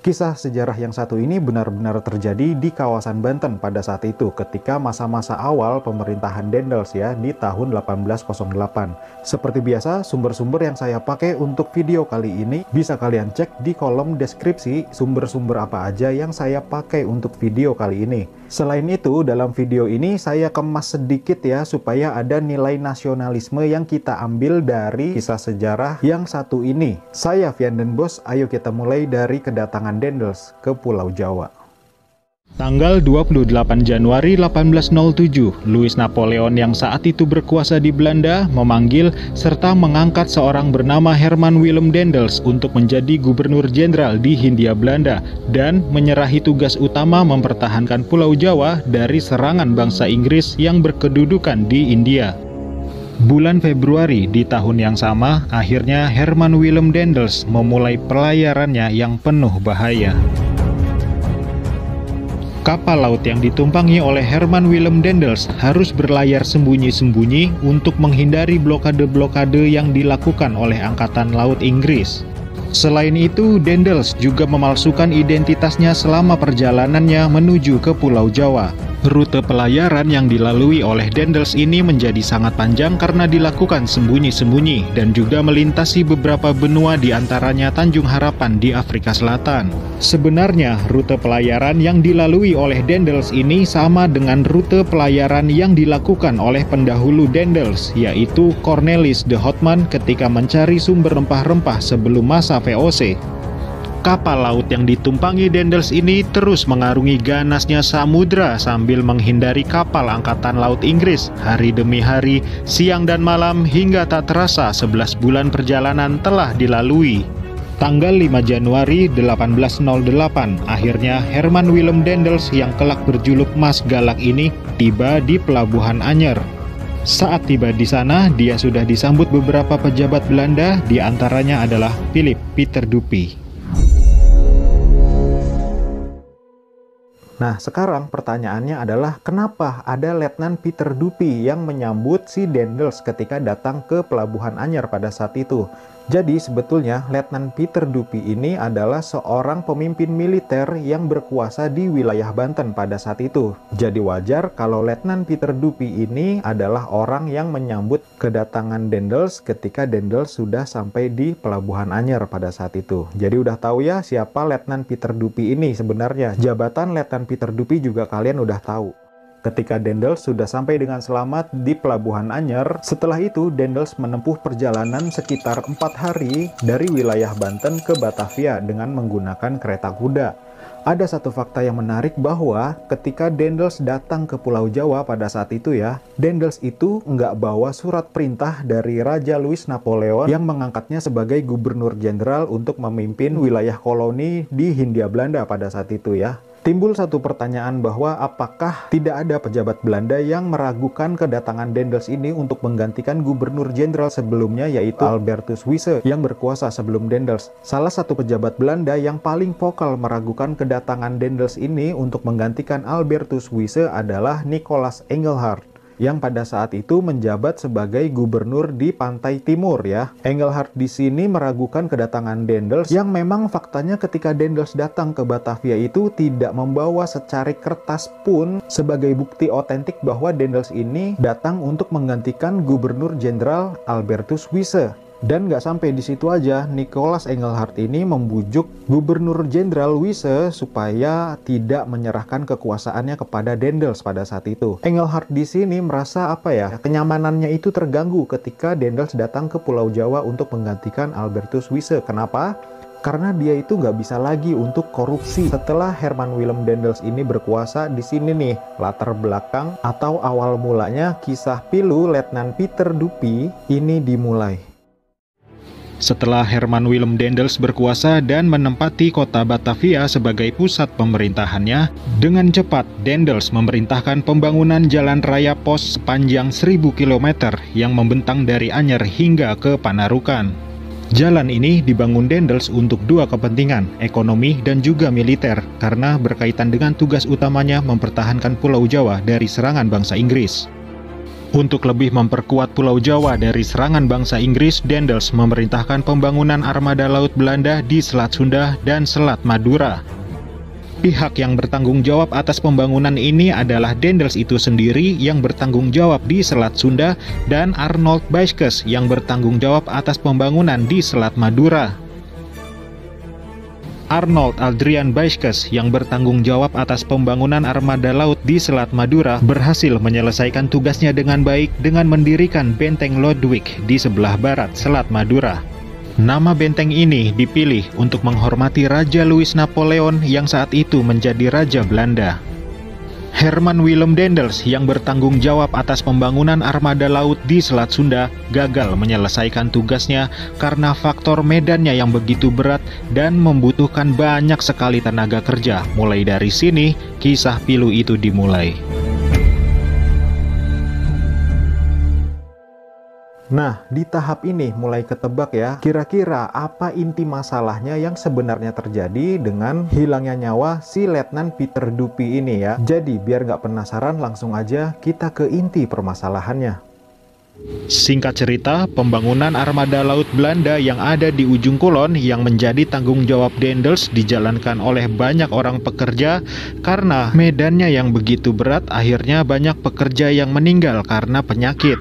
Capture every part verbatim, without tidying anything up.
Kisah sejarah yang satu ini benar-benar terjadi di kawasan Banten pada saat itu ketika masa-masa awal pemerintahan Daendels ya di tahun delapan belas nol delapan. Seperti biasa, sumber-sumber yang saya pakai untuk video kali ini bisa kalian cek di kolom deskripsi sumber-sumber apa aja yang saya pakai untuk video kali ini. Selain itu, dalam video ini saya kemas sedikit ya supaya ada nilai nasionalisme yang kita ambil dari kisah sejarah yang satu ini. Saya Vian Den Bosch, ayo kita mulai dari kedatangan Daendels ke Pulau Jawa. Tanggal dua puluh delapan Januari delapan belas nol tujuh, Louis Napoleon yang saat itu berkuasa di Belanda memanggil serta mengangkat seorang bernama Herman Willem Daendels untuk menjadi gubernur jenderal di Hindia Belanda dan menyerahi tugas utama mempertahankan Pulau Jawa dari serangan bangsa Inggris yang berkedudukan di India. Bulan Februari di tahun yang sama, akhirnya Herman Willem Daendels memulai pelayarannya yang penuh bahaya. Kapal laut yang ditumpangi oleh Herman Willem Daendels harus berlayar sembunyi-sembunyi untuk menghindari blokade-blokade yang dilakukan oleh Angkatan Laut Inggris. Selain itu, Daendels juga memalsukan identitasnya selama perjalanannya menuju ke Pulau Jawa. Rute pelayaran yang dilalui oleh Daendels ini menjadi sangat panjang karena dilakukan sembunyi-sembunyi dan juga melintasi beberapa benua di antaranya Tanjung Harapan di Afrika Selatan. Sebenarnya, rute pelayaran yang dilalui oleh Daendels ini sama dengan rute pelayaran yang dilakukan oleh pendahulu Daendels, yaitu Cornelis de Houtman ketika mencari sumber rempah-rempah sebelum masa V O C. Kapal laut yang ditumpangi Daendels ini terus mengarungi ganasnya samudra sambil menghindari kapal Angkatan Laut Inggris hari demi hari, siang dan malam hingga tak terasa sebelas bulan perjalanan telah dilalui. Tanggal lima Januari delapan belas nol delapan, akhirnya Herman Willem Daendels yang kelak berjuluk Mas Galak ini tiba di Pelabuhan Anyer. Saat tiba di sana, dia sudah disambut beberapa pejabat Belanda, diantaranya adalah Philip Pieter Du Puy. Nah, sekarang pertanyaannya adalah kenapa ada Letnan Pieter Du Puy yang menyambut si Daendels ketika datang ke Pelabuhan Anyer pada saat itu? Jadi sebetulnya Letnan Pieter Du Puy ini adalah seorang pemimpin militer yang berkuasa di wilayah Banten pada saat itu. Jadi wajar kalau Letnan Pieter Du Puy ini adalah orang yang menyambut kedatangan Daendels ketika Daendels sudah sampai di Pelabuhan Anyer pada saat itu. Jadi udah tahu ya siapa Letnan Pieter Du Puy ini sebenarnya. Jabatan Letnan Pieter Du Puy juga kalian udah tahu. Ketika Daendels sudah sampai dengan selamat di Pelabuhan Anyer, setelah itu Daendels menempuh perjalanan sekitar empat hari dari wilayah Banten ke Batavia dengan menggunakan kereta kuda. Ada satu fakta yang menarik bahwa ketika Daendels datang ke Pulau Jawa pada saat itu ya, Daendels itu nggak bawa surat perintah dari Raja Louis Napoleon yang mengangkatnya sebagai gubernur jenderal untuk memimpin wilayah koloni di Hindia Belanda pada saat itu ya. Timbul satu pertanyaan bahwa apakah tidak ada pejabat Belanda yang meragukan kedatangan Daendels ini untuk menggantikan gubernur jenderal sebelumnya yaitu Albertus Wiese yang berkuasa sebelum Daendels. Salah satu pejabat Belanda yang paling vokal meragukan kedatangan Daendels ini untuk menggantikan Albertus Wiese adalah Nicolas Engelhard yang pada saat itu menjabat sebagai gubernur di Pantai Timur ya. Engelhard di sini meragukan kedatangan Daendels yang memang faktanya ketika Daendels datang ke Batavia itu tidak membawa secarik kertas pun sebagai bukti otentik bahwa Daendels ini datang untuk menggantikan gubernur jenderal Albertus Wiese. Dan nggak sampai di situ aja, Nicolas Engelhard ini membujuk Gubernur Jenderal Wiese supaya tidak menyerahkan kekuasaannya kepada Daendels pada saat itu. Engelhard di sini merasa apa ya, kenyamanannya itu terganggu ketika Daendels datang ke Pulau Jawa untuk menggantikan Albertus Wiese. Kenapa? Karena dia itu nggak bisa lagi untuk korupsi. Setelah Herman Willem Daendels ini berkuasa di sini nih, latar belakang atau awal mulanya kisah pilu Letnan Pieter Du Puy ini dimulai. Setelah Herman Willem Daendels berkuasa dan menempati kota Batavia sebagai pusat pemerintahannya, dengan cepat Daendels memerintahkan pembangunan jalan raya pos sepanjang seribu kilometer yang membentang dari Anyer hingga ke Panarukan. Jalan ini dibangun Daendels untuk dua kepentingan, ekonomi dan juga militer, karena berkaitan dengan tugas utamanya mempertahankan Pulau Jawa dari serangan bangsa Inggris. Untuk lebih memperkuat Pulau Jawa dari serangan bangsa Inggris, Daendels memerintahkan pembangunan armada laut Belanda di Selat Sunda dan Selat Madura. Pihak yang bertanggung jawab atas pembangunan ini adalah Daendels itu sendiri yang bertanggung jawab di Selat Sunda dan Arnold Bieskes yang bertanggung jawab atas pembangunan di Selat Madura. Arnold Adrian Bieskes yang bertanggung jawab atas pembangunan armada laut di Selat Madura berhasil menyelesaikan tugasnya dengan baik dengan mendirikan Benteng Ludwig di sebelah barat Selat Madura. Nama benteng ini dipilih untuk menghormati Raja Louis Napoleon yang saat itu menjadi Raja Belanda. Herman Willem Daendels yang bertanggung jawab atas pembangunan armada laut di Selat Sunda gagal menyelesaikan tugasnya karena faktor medannya yang begitu berat dan membutuhkan banyak sekali tenaga kerja. Mulai dari sini, kisah pilu itu dimulai. Nah, di tahap ini mulai ketebak ya, kira-kira apa inti masalahnya yang sebenarnya terjadi dengan hilangnya nyawa si Letnan Pieter Du Puy ini ya. Jadi, biar nggak penasaran, langsung aja kita ke inti permasalahannya. Singkat cerita, pembangunan armada laut Belanda yang ada di ujung kulon yang menjadi tanggung jawab Daendels dijalankan oleh banyak orang pekerja karena medannya yang begitu berat, akhirnya banyak pekerja yang meninggal karena penyakit.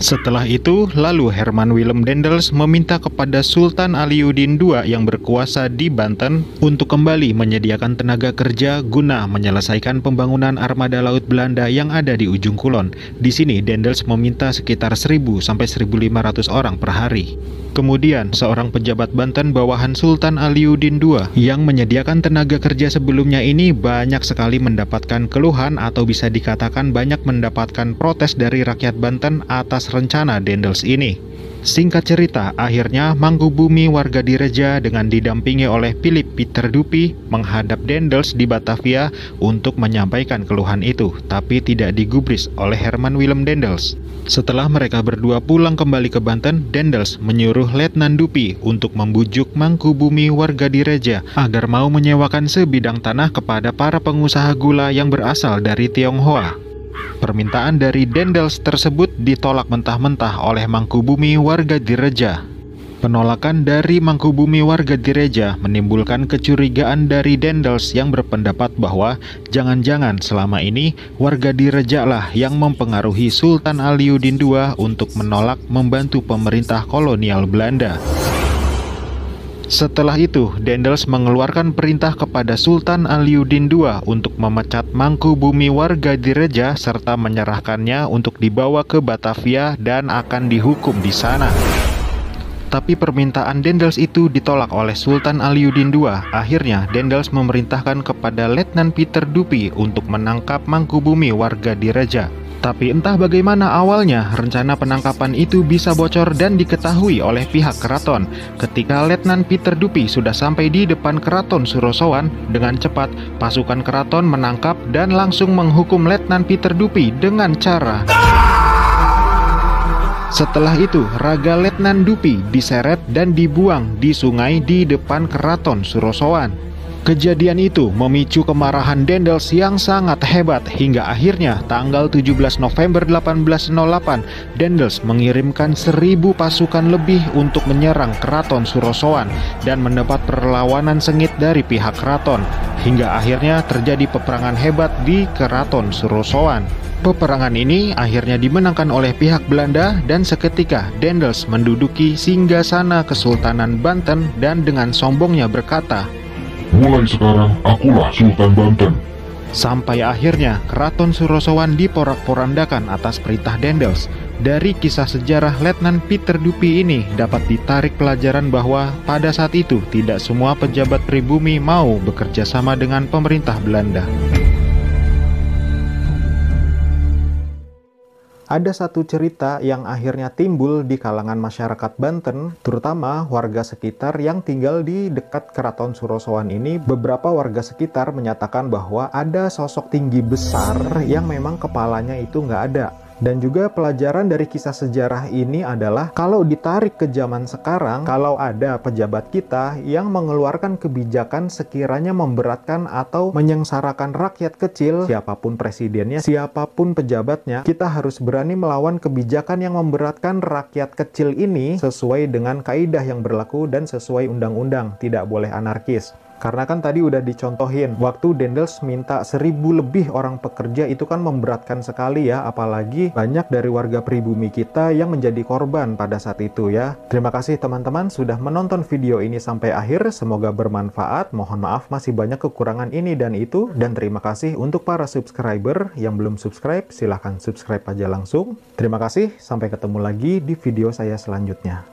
Setelah itu, lalu Herman Willem Daendels meminta kepada Sultan Aliuddin kedua yang berkuasa di Banten untuk kembali menyediakan tenaga kerja guna menyelesaikan pembangunan armada laut Belanda yang ada di ujung kulon. Di sini, Daendels meminta sekitar seribu sampai seribu lima ratus orang per hari. Kemudian, seorang pejabat Banten bawahan Sultan Aliuddin kedua yang menyediakan tenaga kerja sebelumnya ini banyak sekali mendapatkan keluhan atau bisa dikatakan banyak mendapatkan protes dari rakyat Banten atas rencana Daendels ini. Singkat cerita, akhirnya Mangku Bumi Warga Direja dengan didampingi oleh Philip Pieter Du Puy menghadap Daendels di Batavia untuk menyampaikan keluhan itu, tapi tidak digubris oleh Herman Willem Daendels. Setelah mereka berdua pulang kembali ke Banten, Daendels menyuruh Letnan Du Puy untuk membujuk Mangku Bumi Warga Direja agar mau menyewakan sebidang tanah kepada para pengusaha gula yang berasal dari Tionghoa. Permintaan dari Daendels tersebut ditolak mentah-mentah oleh Mangku Bumi Warga Direja. Penolakan dari Mangku Bumi Warga Direja menimbulkan kecurigaan dari Daendels yang berpendapat bahwa jangan-jangan selama ini Warga Direja lah yang mempengaruhi Sultan Aliuddin kedua untuk menolak membantu pemerintah kolonial Belanda. Setelah itu, Daendels mengeluarkan perintah kepada Sultan Aliuddin kedua untuk memecat Mangku Bumi Warga Direja serta menyerahkannya untuk dibawa ke Batavia dan akan dihukum di sana. Tapi permintaan Daendels itu ditolak oleh Sultan Aliuddin kedua. Akhirnya, Daendels memerintahkan kepada Letnan Pieter Du Puy untuk menangkap Mangku Bumi Warga Direja. Tapi entah bagaimana awalnya, rencana penangkapan itu bisa bocor dan diketahui oleh pihak keraton. Ketika Letnan Pieter Du Puy sudah sampai di depan Keraton Surosowan, dengan cepat pasukan keraton menangkap dan langsung menghukum Letnan Pieter Du Puy dengan cara... Setelah itu, raga Letnan Du Puy diseret dan dibuang di sungai di depan Keraton Surosowan. Kejadian itu memicu kemarahan Daendels yang sangat hebat hingga akhirnya tanggal tujuh belas November delapan belas nol delapan Daendels mengirimkan seribu pasukan lebih untuk menyerang Keraton Surosowan dan mendapat perlawanan sengit dari pihak keraton hingga akhirnya terjadi peperangan hebat di Keraton Surosowan. Peperangan ini akhirnya dimenangkan oleh pihak Belanda dan seketika Daendels menduduki singgasana Kesultanan Banten dan dengan sombongnya berkata, "Mulai sekarang, akulah Sultan Banten." Sampai akhirnya, Keraton Surosowan diporak-porandakan atas perintah Daendels. Dari kisah sejarah Letnan Pieter Du Puy ini dapat ditarik pelajaran bahwa pada saat itu tidak semua pejabat pribumi mau bekerja sama dengan pemerintah Belanda. Ada satu cerita yang akhirnya timbul di kalangan masyarakat Banten, terutama warga sekitar yang tinggal di dekat Keraton Surosowan ini. Beberapa warga sekitar menyatakan bahwa ada sosok tinggi besar yang memang kepalanya itu nggak ada. Dan juga pelajaran dari kisah sejarah ini adalah kalau ditarik ke zaman sekarang, kalau ada pejabat kita yang mengeluarkan kebijakan sekiranya memberatkan atau menyengsarakan rakyat kecil, siapapun presidennya, siapapun pejabatnya, kita harus berani melawan kebijakan yang memberatkan rakyat kecil ini sesuai dengan kaidah yang berlaku dan sesuai undang-undang, tidak boleh anarkis. Karena kan tadi udah dicontohin, waktu Daendels minta seribu lebih orang pekerja itu kan memberatkan sekali ya, apalagi banyak dari warga pribumi kita yang menjadi korban pada saat itu ya. Terima kasih teman-teman sudah menonton video ini sampai akhir, semoga bermanfaat. Mohon maaf masih banyak kekurangan ini dan itu, dan terima kasih untuk para subscriber yang belum subscribe, silahkan subscribe aja langsung. Terima kasih, sampai ketemu lagi di video saya selanjutnya.